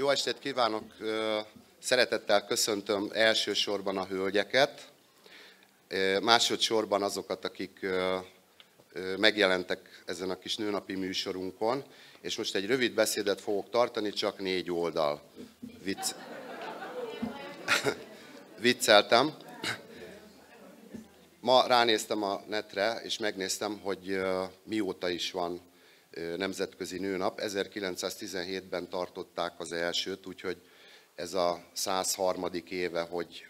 Jó estét kívánok! Szeretettel köszöntöm elsősorban a hölgyeket, másodszorban azokat, akik megjelentek ezen a kis nőnapi műsorunkon, és most egy rövid beszédet fogok tartani, csak 4 oldal. Vicceltem. Ma ránéztem a netre, és megnéztem, hogy mióta is van nemzetközi nőnap. 1917-ben tartották az elsőt, úgyhogy ez a 103. éve, hogy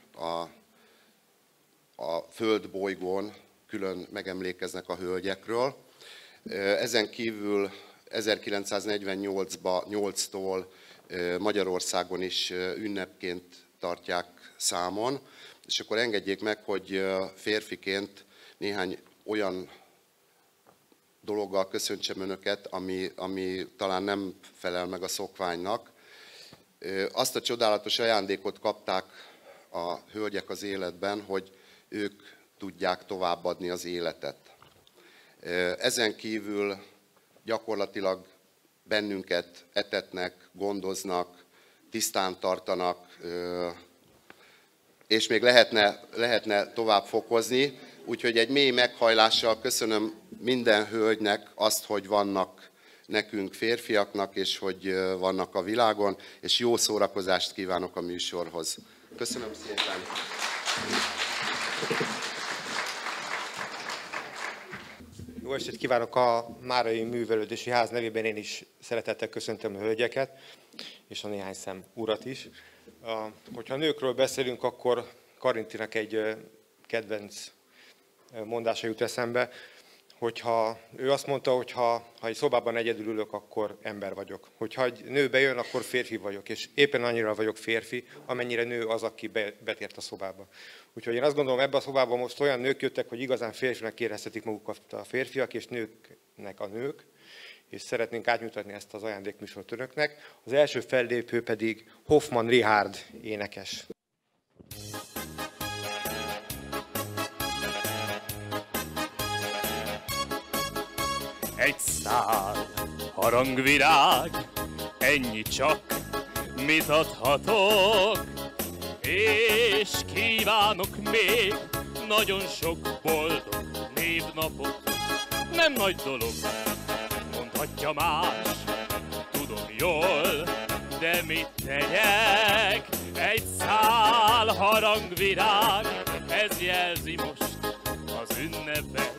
a földbolygón külön megemlékeznek a hölgyekről. Ezen kívül 1948-tól Magyarországon is ünnepként tartják számon, és akkor engedjék meg, hogy férfiként néhány olyan dologgal köszöntsem önöket, ami talán nem felel meg a szokványnak. Azt a csodálatos ajándékot kapták a hölgyek az életben, hogy ők tudják továbbadni az életet. Ezen kívül gyakorlatilag bennünket etetnek, gondoznak, tisztán tartanak, és még lehetne tovább fokozni. Úgyhogy egy mély meghajlással köszönöm minden hölgynek azt, hogy vannak nekünk férfiaknak, és hogy vannak a világon, és jó szórakozást kívánok a műsorhoz. Köszönöm szépen! Jó estét kívánok! A Márai Művelődési Ház nevében én is szeretettel köszöntöm a hölgyeket, és a néhány szem urat is. Hogyha nőkről beszélünk, akkor Karintinak egy kedvenc mondása jut eszembe, hogyha ő azt mondta, hogy ha egy szobában egyedül ülök, akkor ember vagyok. Hogyha egy nő bejön, akkor férfi vagyok, és éppen annyira vagyok férfi, amennyire nő az, aki betért a szobába. Úgyhogy én azt gondolom, ebben a szobában most olyan nők jöttek, hogy igazán férfinek érezhetik magukat a férfiak, és nőknek a nők, és szeretnénk átnyújtani ezt az ajándékműsort önöknek. Az első fellépő pedig Hoffmann Richárd énekes. Egy szál harangvirág, ennyi csak, mit adhatok, és kívánok még nagyon sok boldog névnapot. Nem nagy dolog, mondhatja más, tudom jól, de mit tegyek? Egy szál harangvirág, ez jelzi most az ünnepet.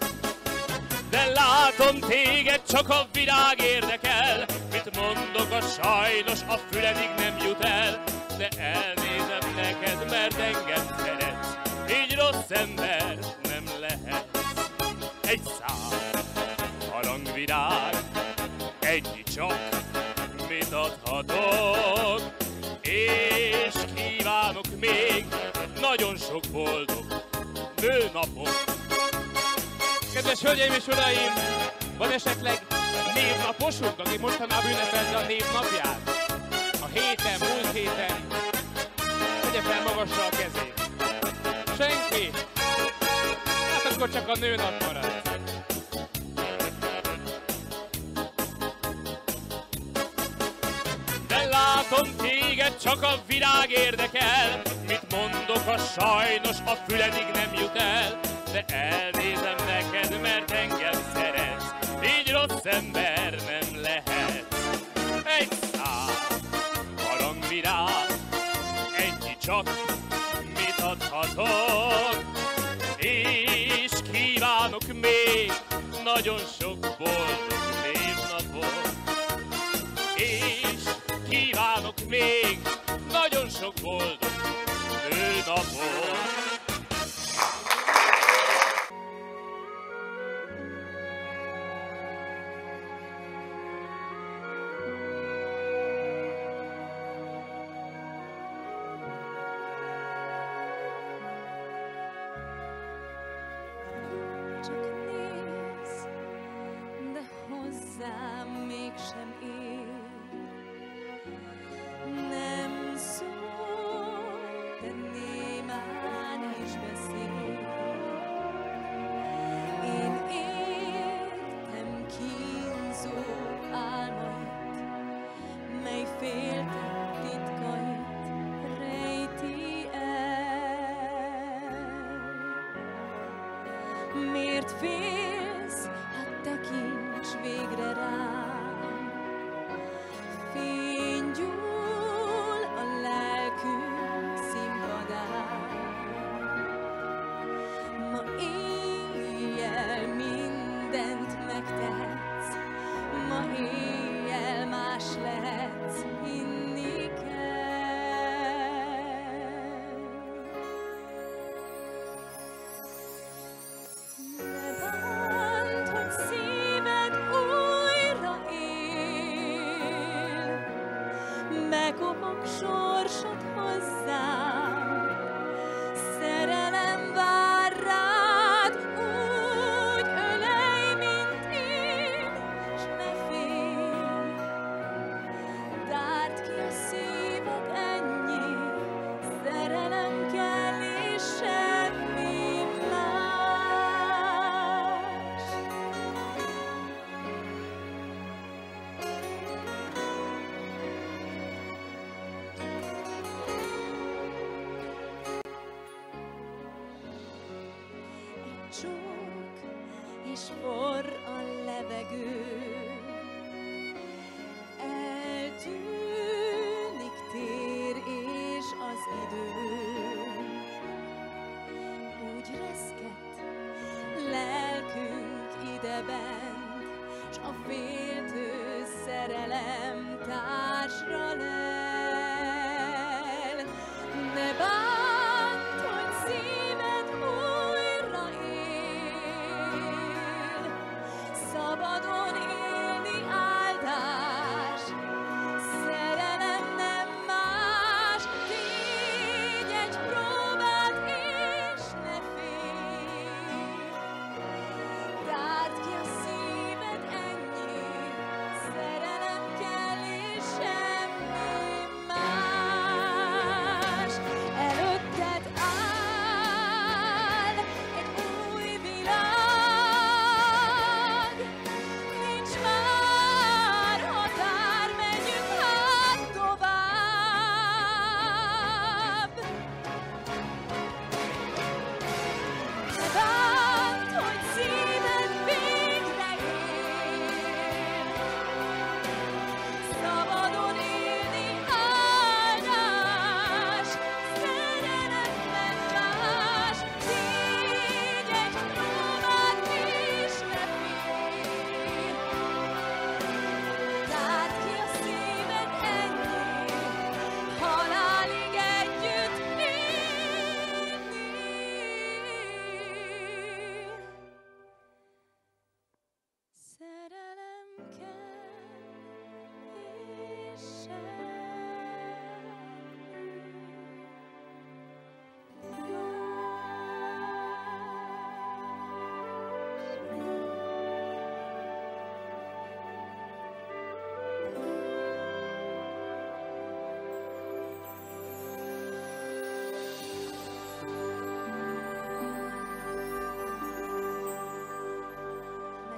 De látom, téged csak a virág érdekel, mit mondok, a sajnos a füledig nem jut el. De elnézem neked, mert engem szeretsz, így rossz ember nem lehetsz. Egy szál harangvirág, ennyi csak, mit adhatok, és kívánok még nagyon sok boldog nőnapot. Kedves hölgyeim és uraim, van esetleg névnaposunk, aki mostanában ünnepelte a névnapját? A héten, múlt héten, tegye fel magasra a kezét. Senki? Hát akkor csak a nőnap marad. De látom, téged csak a virág érdekel, mit mondok, a sajnos a füledig nem jut el. De elnézem neked, mert engem szeretsz, így rossz ember nem lehetsz. Egy szál harangvirág, ennyi csak, mit adhatok, és kívánok még nagyon sok boldog névnapot. És kívánok még nagyon sok boldog nőnapot. Nem szól, de némán miért félsz? Hát tekints végre rám. Fénygyúl a lelkünk színpadán. Ma éjjel mindent megtehetsz, ma éjjel más lehetsz, hinni kell. Ne bánt, hogy szíved újra él, bekopog sorsod hozzám, szerelem vár. Csók és forr a levegő, eltűnik tér és az idő. Úgy reszket lelkünk idebent, s a féltő szerelem társra lel. Ne bánt, hogy szíved újra él, szabadon élni áldás, szerelem nem más. Tégy egy próbát és ne félj, tárd ki a szíved, ennyi, szerelem kell és semmi más. Előtted áll egy új világ, nincs már határ, menjünk hát tovább. Ne bánt, hogy szíved végre él, szabadon élni áldás, szerelem nem más. Tégy egy próbát és ne félj, tárd ki a szíved, ennyi, halálig együtt élni. Szerelem kell és semmi más.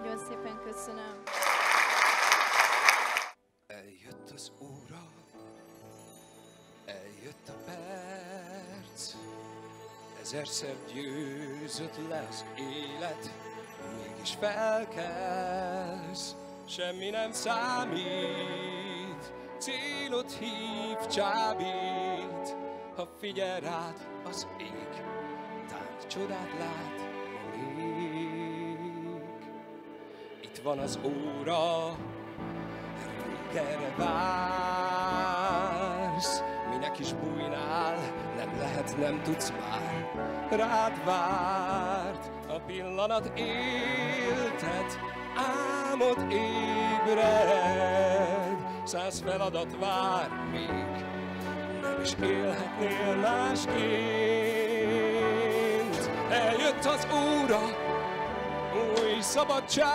Nagyon szépen köszönöm. Eljött az óra, eljött a perc, ezerszer győzött le az élet, mégis felkelsz, semmi nem számít, célod hív, csábít, ha figyel rád az ég, tánc csodát lát a lég. Itt van az óra, erre vársz, minek is bújnál, nem lehet, nem tudsz már. Rád várt a pillanat, éltet, álmod ébred, 100 feladat vár még, nem is élhetnél másként. Eljött az óra, új szabadság,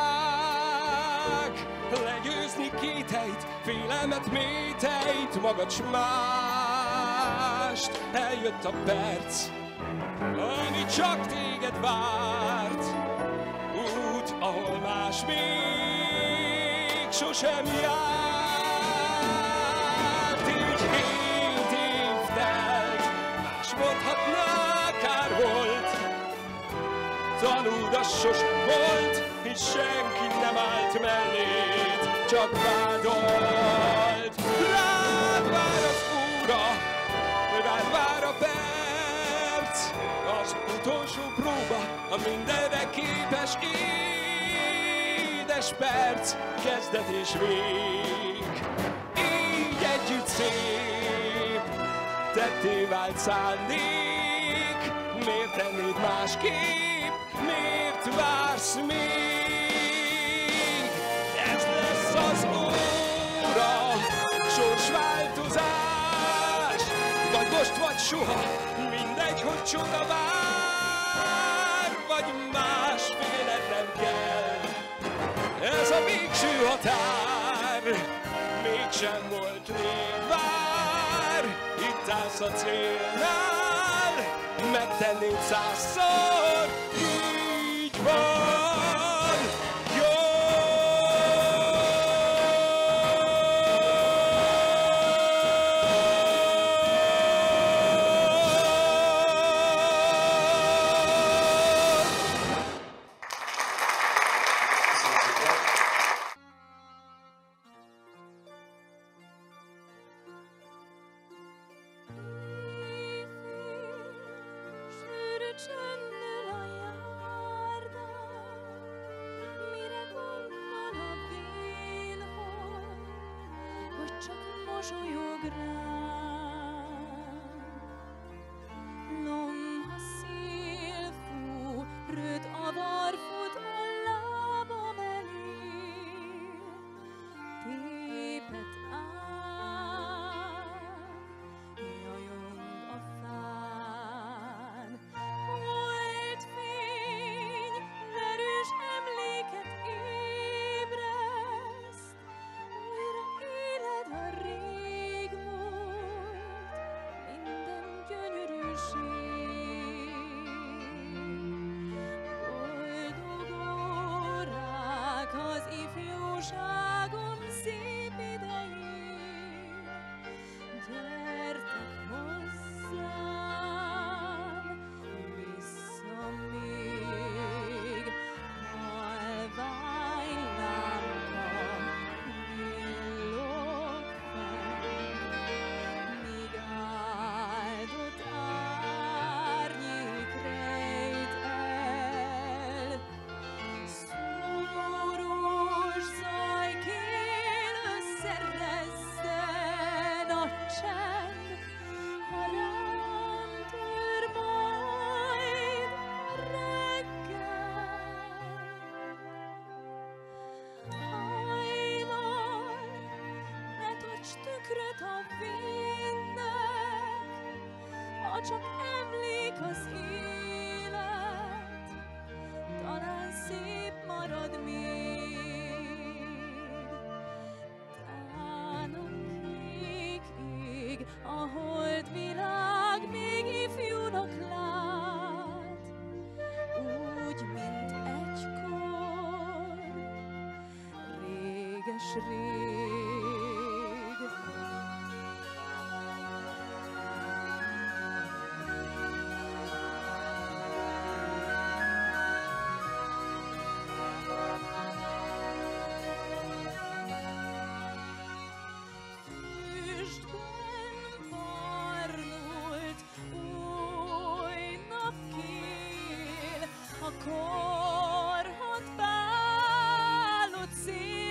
legyőzni kételyt, félelmet, mételyt, magad s mást. Eljött a perc, ami csak téged várt, út, ahol más még sosem járt. Így 7 év telt, más mondhatná, kár volt, tanúdasos volt, és senki nem állt mellét, csak vádolt. Rád vár az óra, rád vár a perc, az utolsó próba, a mindenre képes édes perc, kezdet és vég, így együtt szép, tetté vált szándék, miért tennéd másképp, miért vársz még? Ez lesz az óra, sorsváltozás, vagy most, vagy soha, mindegy, hogy csoda vár, vagy másféle nem kell. Ez a végső határ, mégsem volt még vár, itt állsz a célnál, megtennéd 100-szor, így van, jó! Csak emlék az élet, talán szép marad még. Tán a kék ég, a holdvilág még ifjúnak lát, úgy, mint egykor, réges-rég. Korhat bálod széllel.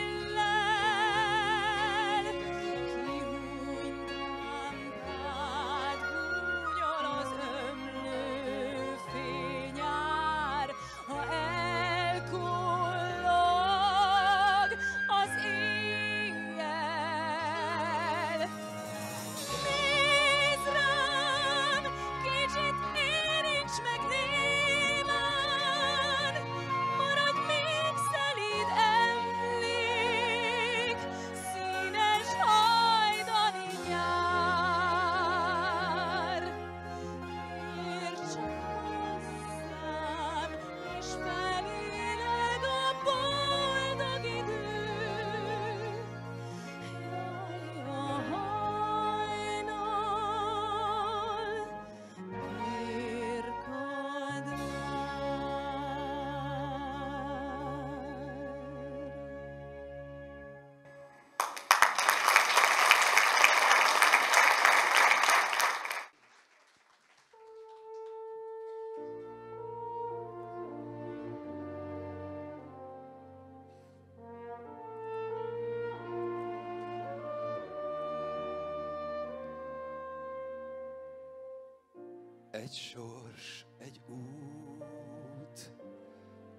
Egy sors, egy út,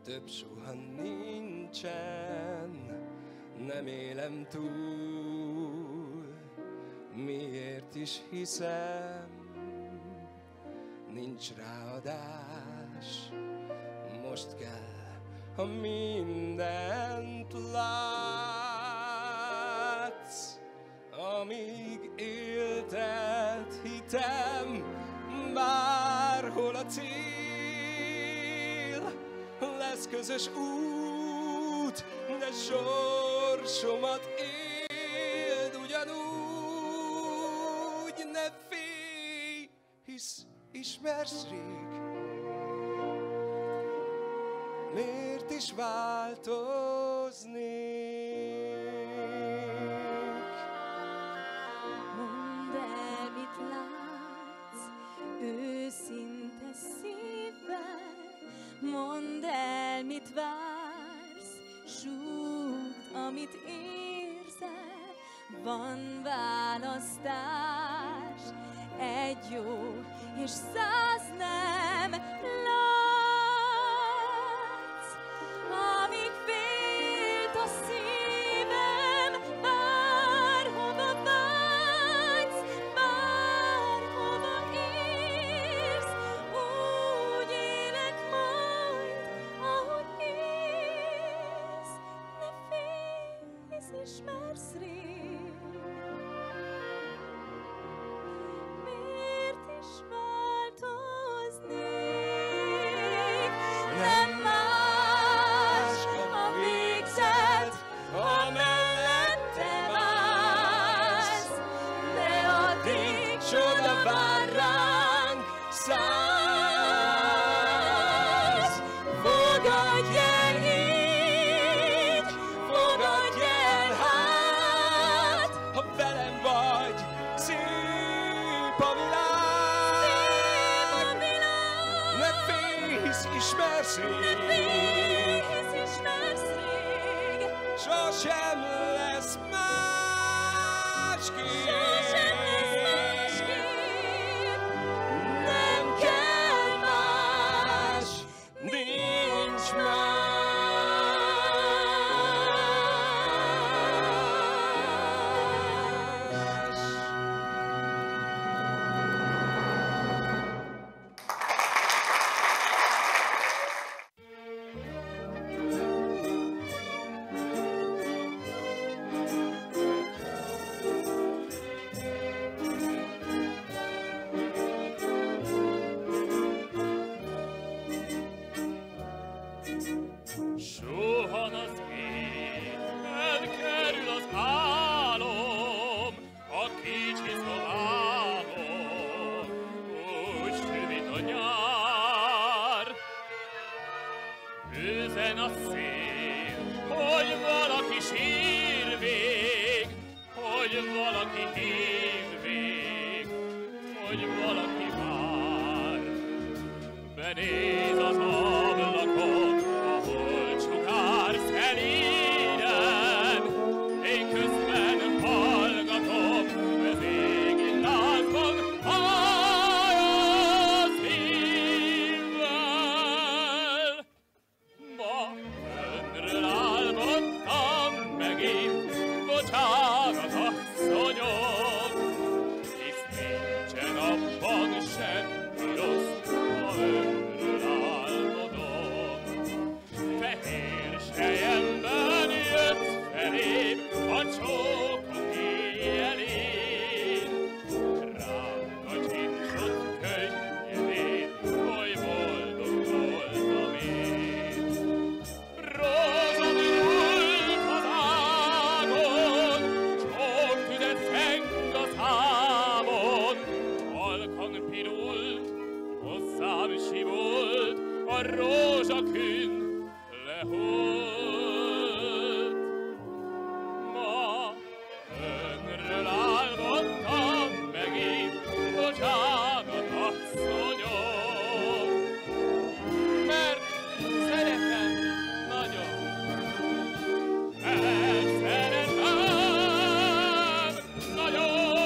több soha nincsen, nem élem túl, miért is hiszem, nincs ráadás, most kell, ha mindent látsz, amíg éltet hitem. Bárhol a cél, lesz közös út, de sorsomat éld ugyanúgy. Ne félj, hisz ismersz rég, miért is változnék? Mondd el, mit látsz, őszinte szívvel, mondd el, mit vársz, súgd, amit érzel. Van választás, egy jó és 100 nem látsz, amíg félt a szívem, bárhova vágysz, bárhova érsz, úgy élek majd, ahogy élsz. Ne félj, hisz ismersz rég, miért is változnék? Nem más a végzet, ha mellette válsz, de addig csoda vár ránk, száz. Fogadj el így, fogadj el hát, ha velem vagy, szép a világ. Ne félj, hisz ismersz rég, sosem lesz másképp. Nem kell más, nincs más. Soha az ég elkerül az álom, a kicsi szobában, úgy süvít a nyár. Üzen a szél, hogy valaki sír még, hogy valaki hív még, hogy valaki vár. Benéz az ablakon, ahol csukár szelíden, én közben hallgatom az égi lázban, háj a szívvel. Ma önről álmodtam megint, bocsánat asszonyom, hisz nincsen abban semmi rossz, ha önről álmodom. Fehér sejemben jött felém a csókok éjjelén, rám kacsintott könnyedén, oly boldog voltam én. Rózsad ült az ágon, csóktüzet feng a számon, halkan pirult, hosszám simult, a rózsakünd lehult. Ma önről álmodtam megint, bocsánat asszonyom, mert szeretem nagyon, mert szeretem nagyon.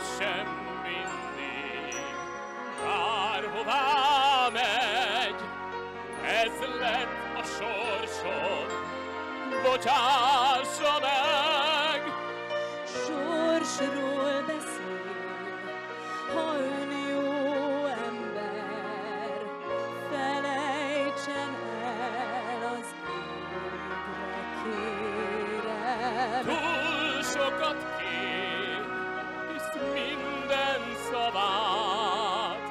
volt sem mindig. Bárhová megy, ez lett a sorsom, bocsássa meg! Sorsról beszél, ha ön jó ember, felejtsen el az égre, kérem. Túl sokat kér, hisz minden szavát,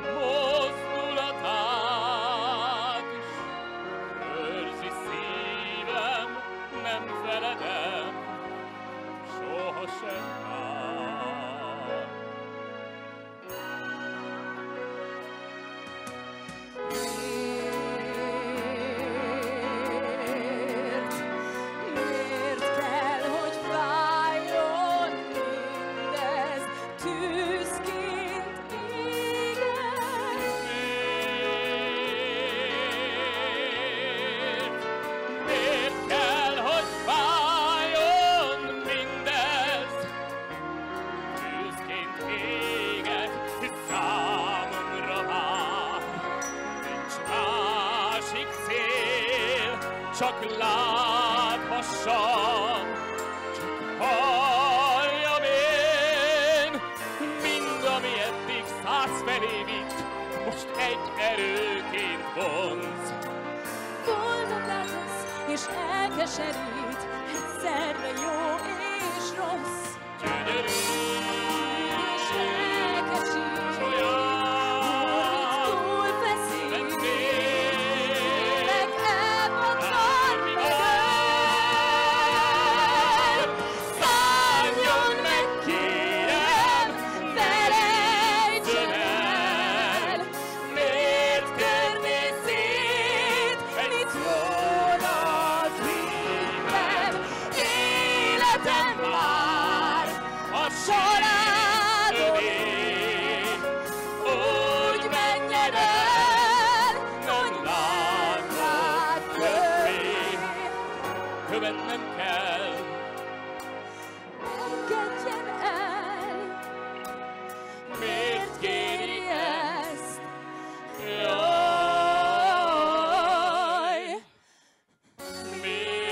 mozdulatát is őrzi szívem, nem feledem sohasem már. Miért kell, hogy fájjon mindez tűzként égen? Miért kell, hogy fájjon mindez tűzként égen? Hisz számomra már nincs másik cél, csak láthassam, csak halljam én. Mind, ami eddig 100 felé vitt, most egy erőként vonz. Boldog láthatsz, és elkeserít, egyszerre jó és rossz. Gyönyörű és elkesít, olyan túlfeszít, meg elpattan magad. Szálljon meg, kérem, felejtsön el, miért törné szét, mit volna az minden. Életem már a családodé, úgy menjen el, hogy látnád többé. Követnem kell, engedjen el, miért kéri ezt? Jaj, miért?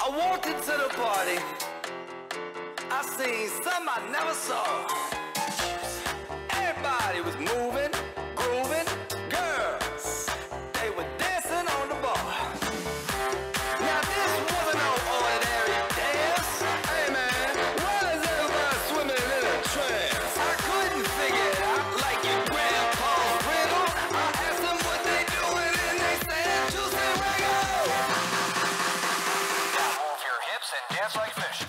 I walked into the party. I seen something I never saw. Everybody was moving, grooving. Girls, they were dancing on the bar. Now this wasn't no ordinary dance. Hey man, why is everybody swimming in a trance? I couldn't figure it out like your grandpa's riddle. I asked them what they doing and they say that juice and reggae. Now move your hips and dance like fish.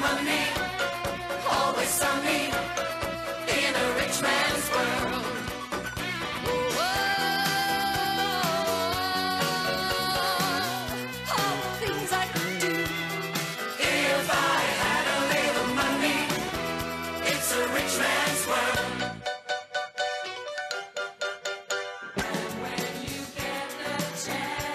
money, always sunny in a rich man's world. Whoa, all the things I could do if I had a little money. It's a rich man's world. And when you get the chance.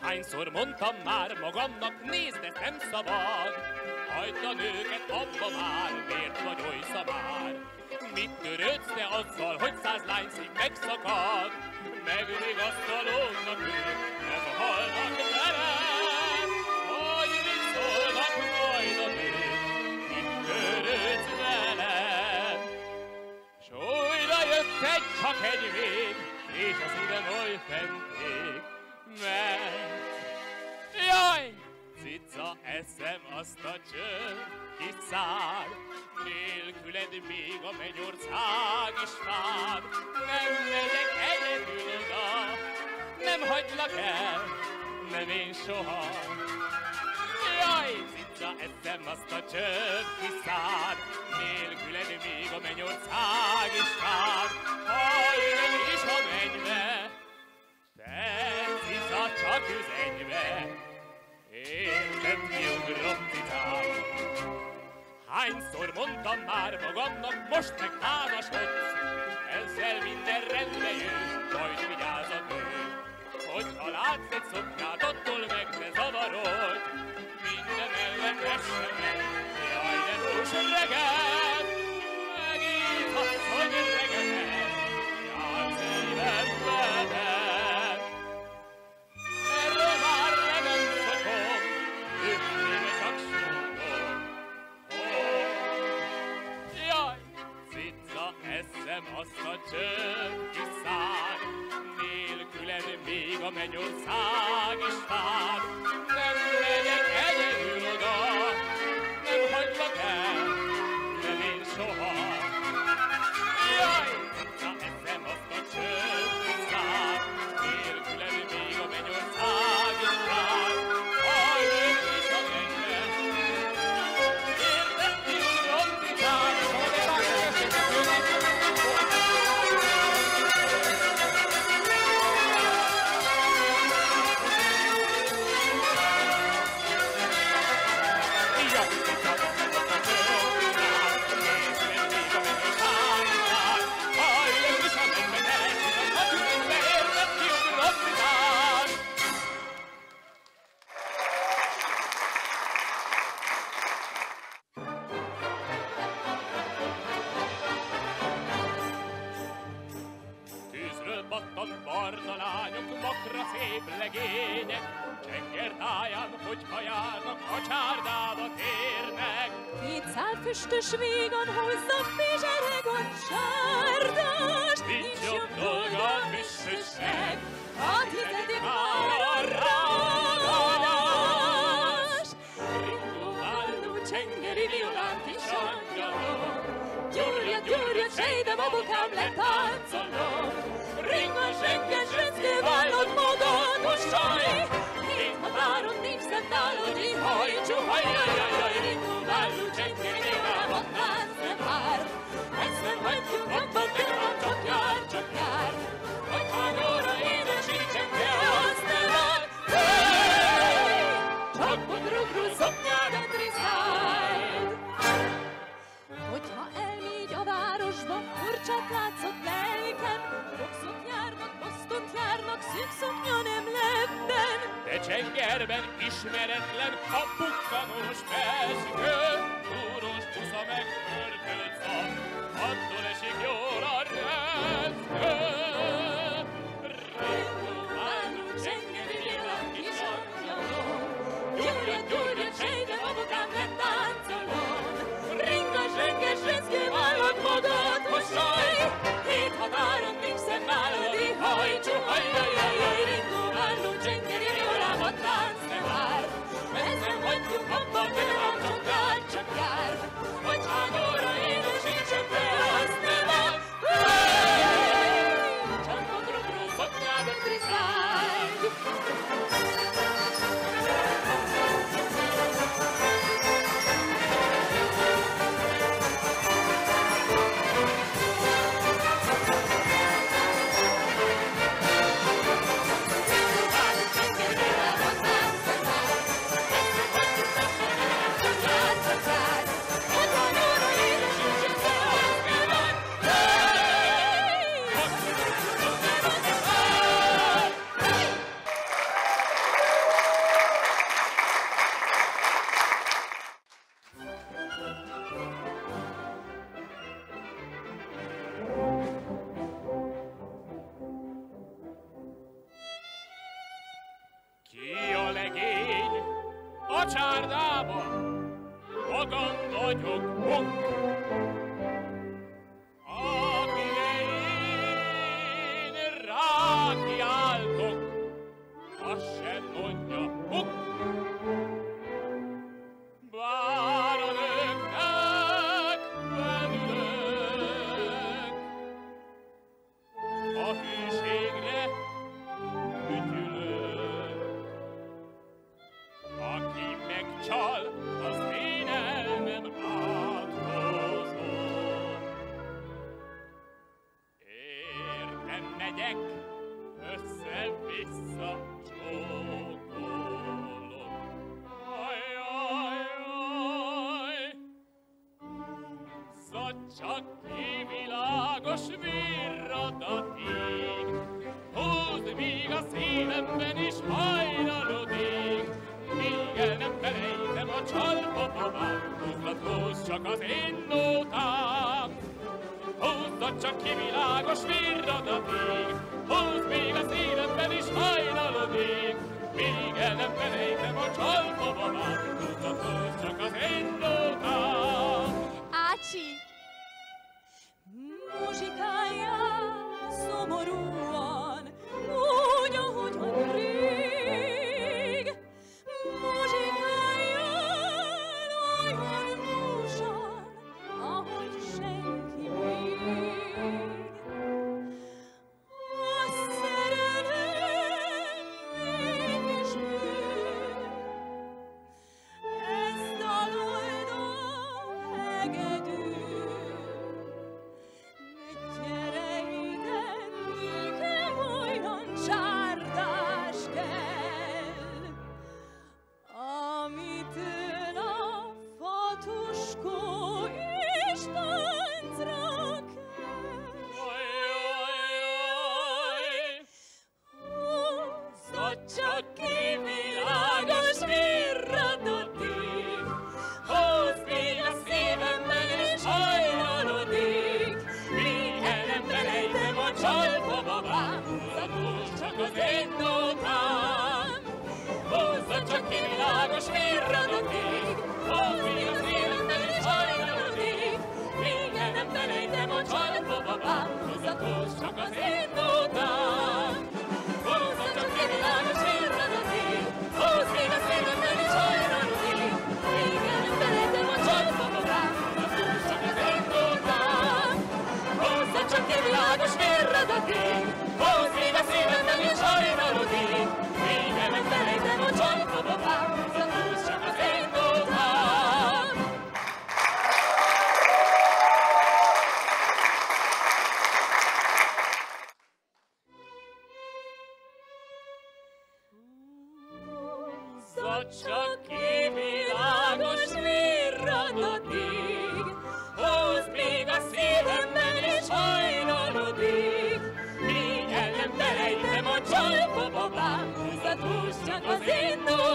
Hányszor mondtam már magamnak, nézd, ezt nem szabad, hagyd a nőket abba már, miért vagy oly szabár? Mit törődsz te azzal, hogy 100 lány szív megszakad? Megülik azt a lónak ők, nem halnak bele, hogy mit szólnak majd a nők, mit törődsz vele? S újra jött egy, csak egy vég, és a szívem oly fenték, mert jaj! Cica, eszem azt a csönd, kis szár, nélküled még a mennyország is vár. Nem megyek egyedül oda, nem hagylak el, nem én soha. Jaj! Cica, eszem azt a csönd, kis szár, nélküled még a mennyország is vár. Hajlom is a mennybe, te cica, csak üzenybe. Én nem kiugrok titán. Hányszor mondtam már magamnak, most meg állasodsz, ezzel minden rendbe jön, majd vigyázz a nő. Hogyha látsz egy szoknyát, attól meg ne zavarod, minden ellen essen meg, jaj, de túls öregem, megint asszony öregemet, jár szívem velem. Erről már nem szokom, őknél csak súgom. Jaj, cica, eszem azt a csönd kis szár, nélküled még a mennyország is vár. Nem megyek egyedül oda, nem hagylak el, nem én soha. Jaj, na eszem azt a csönd tisztát, nélküled még a mennyország is vár. Hajlők is a mennybe, érdekli uram titán. Füstös végon hozzak pézsereg a csárdás, nincs jobb dolga a füstösnek, a tizedik már a rádás. Ringó, váldó, csengeri, violán, kis angyalom, gyúrja, gyúrja, sejdem a bokám letáncolom. Ringó, zsenges, röntgő, vállod magad, mosolj, itt a váron nincs szent állodni, hajtsú, hajjajjajjaj, ringó, váldó, csengeri, ezzel hagyjuk abban, de ha csak jár, hogy hányóra édesítsem, de azt nem áll. Hey! Csak bodrogról szoknyádat riszálj. Hogyha elmégy a városba, furcsát látszott lelkem, rokszok járnak, osztott járnak, szűk szoknya nem lebben. De csengerben ismeretlen a bukkanós perszkő, túros csúsza meg pörkölt szab. Attól esik jól a reszkő. Ringó, vándó, csengeri, lélem, kis angyalom, gyúrja, gyúrja, sejtem, a bokám letáncolom. Ringa, zsenges, reszkő, vállad magad, mosolj, hét határon nincs szem válladi, hajtsó, hajjajjajjaj. Ringó, vándó, csengeri, lélem, a tánc ne vár, mert nem hagyjuk abba, de nem csokát csak jár, hogy hányóra édesítsem fel. Csak kivilágos víz. Szemben is hajnalodik, éjjel nem felejtem a csalpa babám, húzd csak az én nótám. Húzd csak ki világos virradatig, húzd még a szívemben is hajnalodik, még el nem felejtem a csalpa babám, húzd csak az én nótám. Ácsi! Muzsikája szomorúan, úgy, ahogyan rég, muzsikáljon olyan músan, ahogy senki még. A szerelem mégis bűn, ez dalold a hegedűn. Húzd csak az én nótámat,